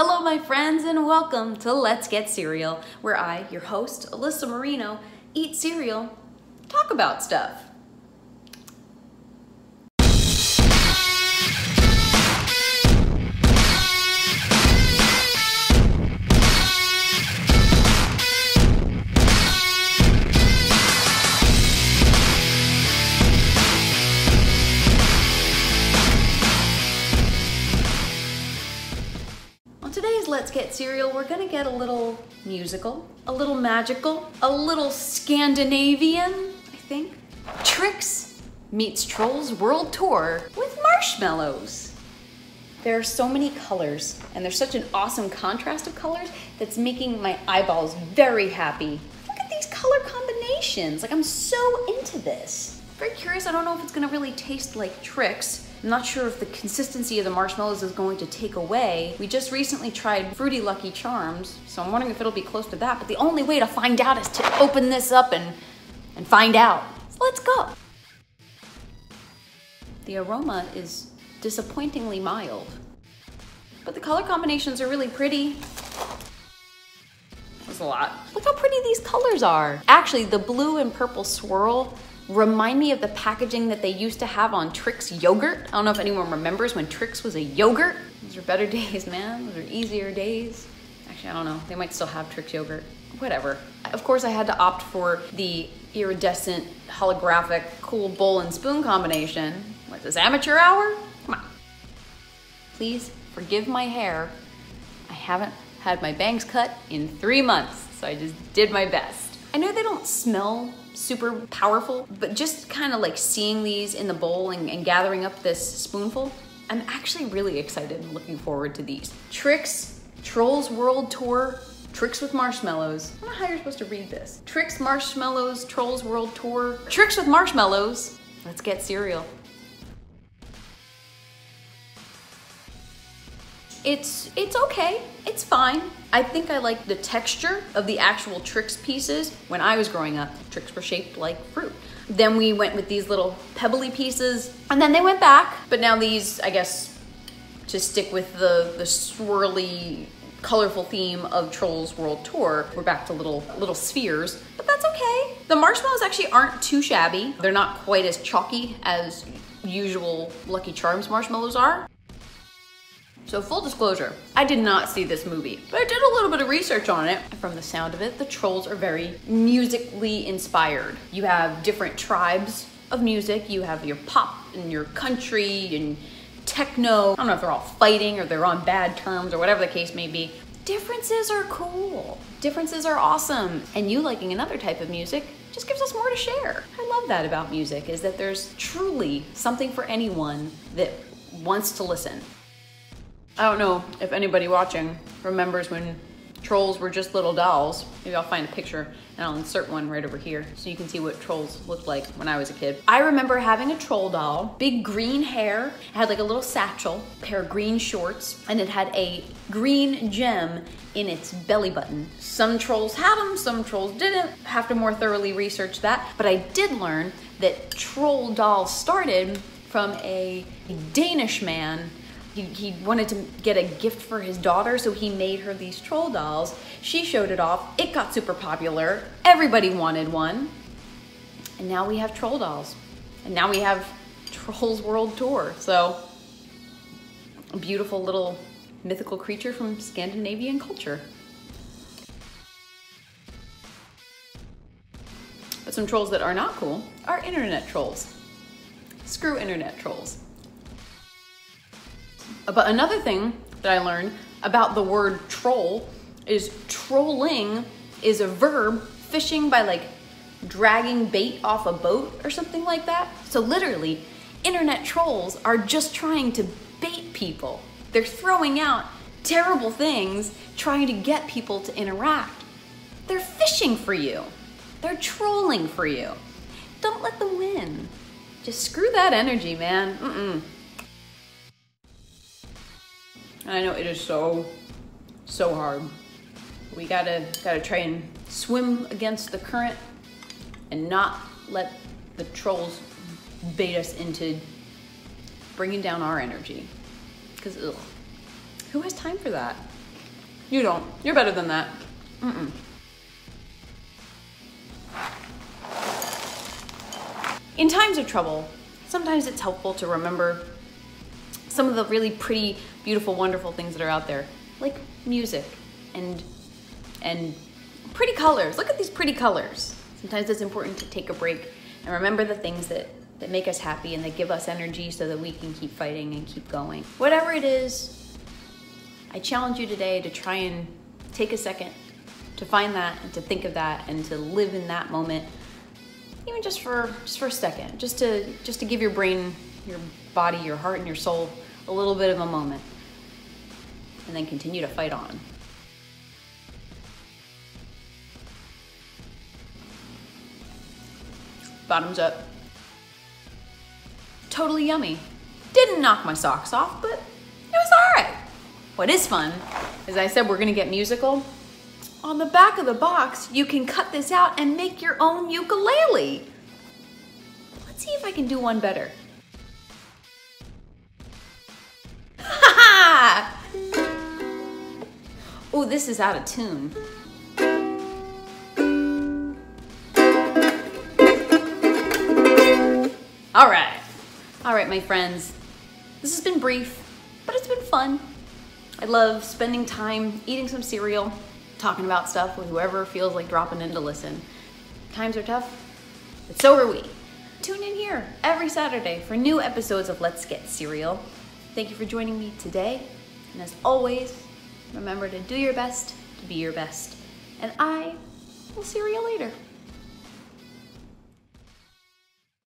Hello my friends and welcome to Let's Get Cereal, where I, your host, Alyssa Marino, eat cereal, talk about stuff. Let's Get Cereal, we're gonna get a little musical, a little magical, a little Scandinavian, I think. Trix meets Trolls World Tour with marshmallows. There are so many colors, and there's such an awesome contrast of colors that's making my eyeballs very happy. Look at these color combinations, like I'm so into this. Very curious, I don't know if it's gonna really taste like Trix. I'm not sure if the consistency of the marshmallows is going to take away. We just recently tried fruity Lucky Charms, so I'm wondering if it'll be close to that, but the only way to find out is to open this up and find out. So let's go. The aroma is disappointingly mild, but the color combinations are really pretty. That's a lot. Look how pretty these colors are. Actually, the blue and purple swirl remind me of the packaging that they used to have on Trix yogurt. I don't know if anyone remembers when Trix was a yogurt. Those are better days, man. Those are easier days. Actually, I don't know. They might still have Trix yogurt. Whatever. Of course, I had to opt for the iridescent, holographic, cool bowl and spoon combination. What's this, amateur hour? Come on. Please forgive my hair. I haven't had my bangs cut in 3 months, so I just did my best. I know they don't smell super powerful, but just kind of like seeing these in the bowl and gathering up this spoonful, I'm actually really excited and looking forward to these. Trix Trolls World Tour, Trix with marshmallows. I don't know how you're supposed to read this. Trix marshmallows, Trolls World Tour, Trix with marshmallows. Let's get cereal. It's okay, it's fine. I think I like the texture of the actual Trix pieces. When I was growing up, Trix were shaped like fruit. Then we went with these little pebbly pieces, and then they went back. But now these, I guess, to stick with the swirly, colorful theme of Trolls World Tour, we're back to little spheres, but that's okay. The marshmallows actually aren't too shabby. They're not quite as chalky as usual Lucky Charms marshmallows are. So full disclosure, I did not see this movie, but I did a little bit of research on it. From the sound of it, the trolls are very musically inspired. You have different tribes of music. You have your pop and your country and techno. I don't know if they're all fighting or they're on bad terms or whatever the case may be. Differences are cool. Differences are awesome. And you liking another type of music just gives us more to share. I love that about music, is that there's truly something for anyone that wants to listen. I don't know if anybody watching remembers when trolls were just little dolls. Maybe I'll find a picture and I'll insert one right over here so you can see what trolls looked like when I was a kid. I remember having a troll doll, big green hair. It had like a little satchel, a pair of green shorts, and it had a green gem in its belly button. Some trolls had them, some trolls didn't. Have to more thoroughly research that. But I did learn that troll dolls started from a Danish man. He wanted to get a gift for his daughter, so he made her these troll dolls. She showed it off. It got super popular. Everybody wanted one. And now we have troll dolls. And now we have Trolls World Tour. So, a beautiful little mythical creature from Scandinavian culture. But some trolls that are not cool are internet trolls. Screw internet trolls. But another thing that I learned about the word troll is trolling is a verb, fishing by like dragging bait off a boat or something like that. So literally, internet trolls are just trying to bait people. They're throwing out terrible things, trying to get people to interact. They're fishing for you. They're trolling for you. Don't let them win. Just screw that energy, man. Mm-mm. And I know it is so hard. We gotta try and swim against the current and not let the trolls bait us into bringing down our energy. Because, ugh, who has time for that? You don't. You're better than that. Mm-mm. In times of trouble, sometimes it's helpful to remember some of the really pretty, beautiful, wonderful things that are out there, like music and pretty colors. Look at these pretty colors. Sometimes it's important to take a break and remember the things that make us happy and that give us energy so that we can keep fighting and keep going. Whatever it is, I challenge you today to try and take a second to find that and to think of that and to live in that moment, even just for a second, just to give your brain, your body, your heart, and your soul a little bit of a moment, and then continue to fight on. Bottoms up. Totally yummy. Didn't knock my socks off, but it was all right. What is fun, as I said, we're gonna get musical. On the back of the box, you can cut this out and make your own ukulele. Let's see if I can do one better. Ha ha! Oh, this is out of tune. All right, my friends, this has been brief, but it's been fun. I love spending time eating some cereal, talking about stuff with whoever feels like dropping in to listen. Times are tough, but so are we. Tune in here every Saturday for new episodes of Let's Get Cereal. Thank you for joining me today. And as always, remember to do your best to be your best. And I will see you later.